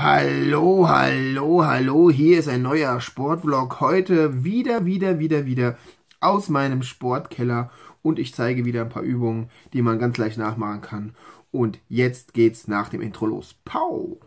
Hallo, hallo, hallo, hier ist ein neuer Sportvlog. Heute wieder aus meinem Sportkeller und ich zeige wieder ein paar Übungen, die man ganz leicht nachmachen kann. Und jetzt geht's nach dem Intro los. Pow!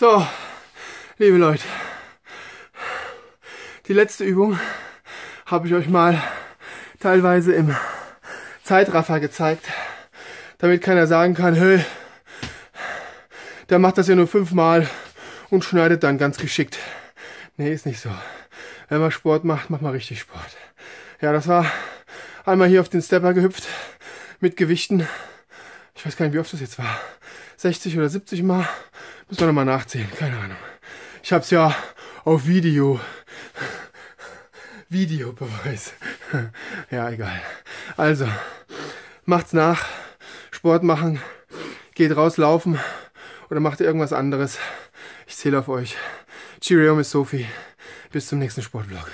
So, liebe Leute, die letzte Übung habe ich euch mal teilweise im Zeitraffer gezeigt, damit keiner sagen kann, hey, der macht das ja nur 5-mal und schneidet dann ganz geschickt. Nee, ist nicht so. Wenn man Sport macht, macht man richtig Sport. Ja, das war einmal hier auf den Stepper gehüpft mit Gewichten. Ich weiß gar nicht, wie oft das jetzt war. 60 oder 70 Mal. Müssen wir nochmal nachzählen, keine Ahnung. Ich hab's ja auf Video. Videobeweis. Ja, egal. Also, macht's nach. Sport machen. Geht raus laufen. Oder macht ihr irgendwas anderes. Ich zähle auf euch. Cheerio, Miss Sophie. Bis zum nächsten Sportvlog.